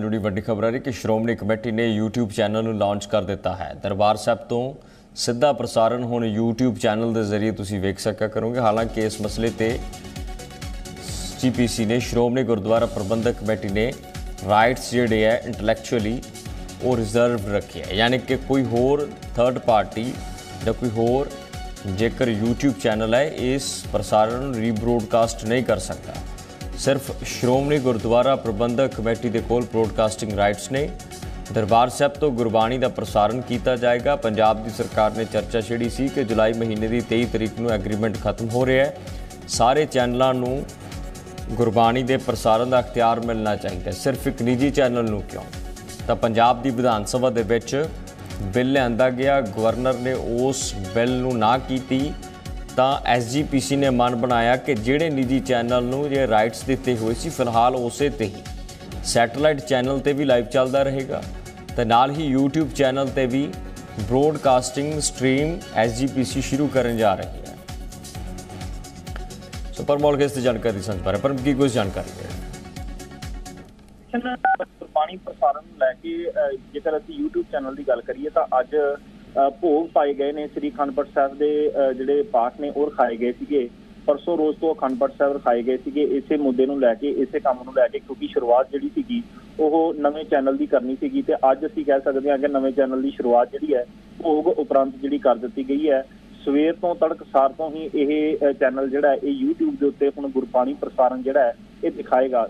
जुड़ी वड्डी खबर आ रही कि श्रोमणी कमेटी ने YouTube चैनल लॉन्च कर दिता है। दरबार साहब तो सीधा प्रसारण हुण YouTube चैनल के जरिए तुसीं वेख सकिया करोगे। हालांकि इस मसले ते SGPC ने श्रोमणी गुरद्वारा प्रबंधक कमेटी ने राइट्स जिहड़े है इंटलैक्चुअली वो रिजर्व रखे है, यानी कि कोई होर थर्ड पार्टी या कोई होर जेकर YouTube चैनल है इस प्रसारण रीब्रॉडकास्ट नहीं कर सकता। सिर्फ श्रोमणी गुरद्वारा प्रबंधक कमेटी के कोल ब्रॉडकास्टिंग राइट्स ने। दरबार साहब तो गुरबाणी का प्रसारण किया जाएगा। पंजाब की सरकार ने चर्चा छेड़ी सी कि जुलाई महीने की 23 तारीख को एग्रीमेंट खत्म हो रहा है। सारे चैनलों को गुरबाणी के प्रसारण का अख्तियार मिलना चाहिए, सिर्फ एक निजी चैनल को क्यों। तो पंजाब की विधान सभा के विच बिल लिया गया, गवर्नर ने उस बिल को ना की तो SGPC ने मन बनाया कि जिहड़े निजी चैनल नूं जे राइट्स दिते हुए सी फिलहाल उसे ते ही सैटेलाइट चैनल ते भी लाइव चलता रहेगा, तो नाल ही यूट्यूब चैनल ते भी ब्रॉडकास्टिंग स्ट्रीम SGPC शुरू करने जा रही है। सुपर मॉल के इस जानकारी संच पर परम की कुछ जानकारी है। गुरबाणी प्रसारण लैके जेकर असीं यूट्यूब चैनल की गल करिए तो अज भोग पाए गए ने। श्री अखंडपाठ साहब के जिहड़े पाठ ने और खाए गए थे। परसों रोज़ तो अखंडपाठ साहब खाए गए थे इसे मुद्दे नूं लैके, इसे काम नूं लैके, क्योंकि शुरुआत जिहड़ी सीगी ओह नवे चैनल की करनी सीगी ते अज असीं कह सकते हैं कि नवे चैनल की शुरुआत जिहड़ी है भोग उपरंत जिहड़ी कर दित्ती गई है। सवेर तो तड़कसार तो ही यह चैनल जिहड़ा है ये यूट्यूब के उत्ते हुण गुरबाणी प्रसारण जिहड़ा है ये दिखाएगा।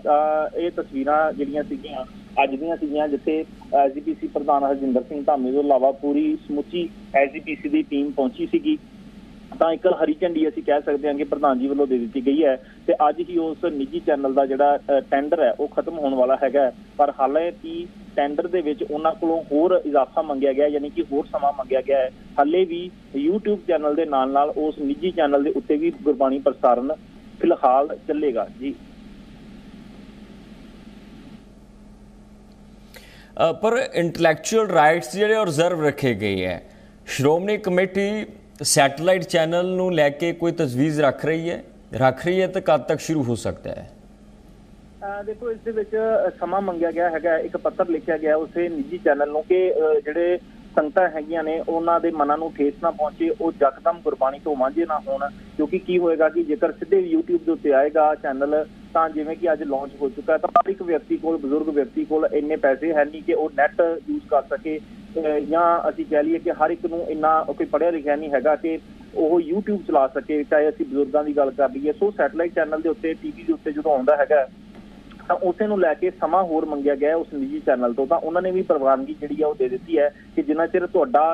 ये तस्वीरां जिहड़ियां सीगियां अज दियां सीगियां जिथे SGPC प्रधान हरजिंदर सिंह धामे तो इलावा पूरी समुची SGPC की टीम पहुंची सीगी। तो एक हरी झंडी असीं कह सकते हैं कि प्रधान जी वालों दे दी गई है। तो अज ही उस निजी चैनल का जिहड़ा टेंडर है वो खत्म होने वाला है, पर हालांकि टेंडर दे विच उन्हां कोलों होर इजाफा मंगिया गया, यानी कि होर समा मंगिया गया है। हाले भी यूट्यूब चैनल के नाल नाल उस निजी चैनल के उत्ते भी गुरबाणी प्रसारण फिलहाल चलेगा। जी पर इंटलैक्चुअल राइट्स जो रिजर्व रखे गए हैं। श्रोमणी कमेटी सैटेलाइट चैनल नूं लैके कोई तजवीज़ रख रही है तो कद तक शुरू हो सकता है? देखो इस दे विच समा मंगिया गया है। एक पत्र लिखा गया उस निजी चैनल नूं कि जिहड़े संगतां हैगियां ने उन्हां दे मनां नूं ठेस ना पहुंचे, वो यकदम गुरबाणी तो वांझे ना होण, क्योंकि की होएगा कि जेकर सीधे यूट्यूब के उत्ते आएगा चैनल ਤਾਂ ਜਿਵੇਂ ਕਿ ਅੱਜ लॉन्च हो चुका है तो हर एक व्यक्ति कोल बजुर्ग व्यक्ति कोल इन्ने पैसे है नहीं कि वो नैट यूज कर सके, या ਅਸੀਂ कह लीए कि हर एक ਨੂੰ इन्ना कोई पढ़िया लिखिया नहीं हैगा कि ਉਹ यूट्यूब चला सके, चाहे ਅਸੀਂ ਬਜ਼ੁਰਗਾਂ ਦੀ ਗੱਲ कर ਲਈਏ। सो सैटेलाइट चैनल ਦੇ ਉੱਤੇ टीवी ਦੇ ਉੱਤੇ ਜਦੋਂ ਆਉਂਦਾ ਹੈਗਾ ਤਾਂ ਉਸੇ ਨੂੰ ਲੈ ਕੇ ਸਮਾਂ ਹੋਰ ਮੰਗਿਆ ਗਿਆ ਉਸ ਨਿੱਜੀ ਚੈਨਲ ਤੋਂ। ਤਾਂ ਉਹਨਾਂ ਨੇ ਵੀ ਪ੍ਰਵਾਨਗੀ ਜਿਹੜੀ ਆ ਉਹ ਦੇ ਦਿੱਤੀ ਹੈ ਕਿ ਜਿੰਨਾ ਚਿਰ ਤੁਹਾਡਾ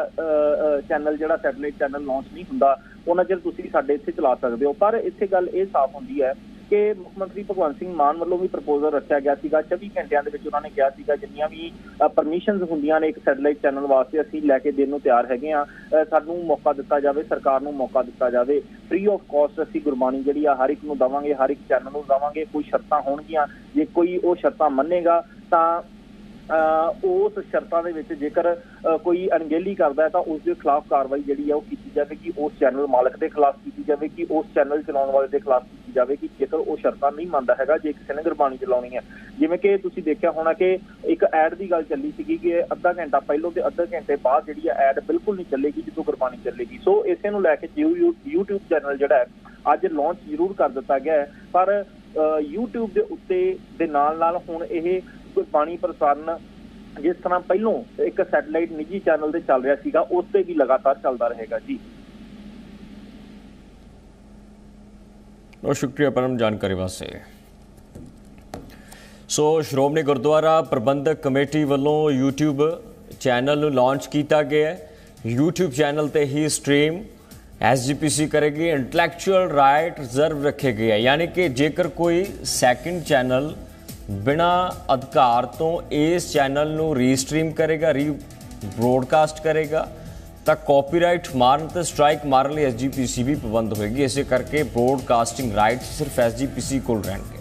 ਚੈਨਲ ਜਿਹੜਾ ਸੈਟੇਲਾਈਟ ਚੈਨਲ ਲਾਂਚ ਨਹੀਂ ਹੁੰਦਾ ਉਹਨਾਂ ਚਿਰ ਤੁਸੀਂ ਸਾਡੇ ਇੱਥੇ ਚਲਾ ਸਕਦੇ ਹੋ। ਪਰ ਇੱਥੇ ਗੱਲ ਇਹ ਸਾਫ਼ ਹੁੰਦੀ ਹੈ कि मुख्य मंत्री भगवंत सिंह मान वालों भी प्रपोजल रखा गया था 24 घंटिया उन्होंने कहा था जिन्या भी परमिशन होंगे ने एक सैटेलाइट चैनल वास्ते असीं लैके देने तैयार है, सानू मौका दिता जाए, सरकार नू मौका दिता जाए, फ्री ऑफ कॉस्ट असीं गुरबाणी जिहड़ी आ हर एक नू देवांगे, हर एक चैनल नू देवांगे। कोई शर्तां होणगीआं, जे कोई वो शर्तां मन्नेगा तां उस शर्तां दे विच जेकर कोई अणगेली करता है तो उसके खिलाफ कार्रवाई जिहड़ी है वो कीती जाएगी, उस चैनल मालक के खिलाफ कीती जाएगी, उस चैनल चलाने वाले के खिलाफ कीती जाएगी जेकर वो शर्तां नहीं मानता है। जे किसी ने गुरबाणी चलाउणी है जिवें कि तुसीं देखिया होना कि एक ऐड की गल चली सीगी कि अद्धा घंटा पहलों तो अद्धे घंटे बाद जिहड़ी है ऐड बिल्कुल नहीं चलेगी जितों गुरबाणी चलेगी। सो इसे नूं लैके यूट्यूब चैनल जिहड़ा है अज लॉन्च जरूर कर दिता गया है, पर यूट्यूब के उत्ते दे नाल नाल हुण इह गुरबाणी प्रसारण जिस तरह पहलों एक सैटेलाइट निजी चैनल से चल रहा सीगा उस पे भी लगातार चलता रहेगा। जी बहुत शुक्रिया परम जानकारी वास्ते। सो श्रोमणी गुरद्वारा प्रबंधक कमेटी वालों यूट्यूब चैनल लॉन्च किया गया है। यूट्यूब चैनल ते ही स्ट्रीम SGPC करेगी। इंटलैक्चुअल राइट रिजर्व रखे गए हैं, यानी कि जेकर कोई सैकेंड चैनल बिना अधिकार तो इस चैनल को रीस्ट्रीम करेगा, री ब्रॉडकास्ट करेगा तो कॉपीराइट मारन तो स्ट्राइक मारन लिए SGPC भी पाबंद होगी। इसे करके ब्रॉडकास्टिंग राइट्स सिर्फ SGPC को रहेंगे।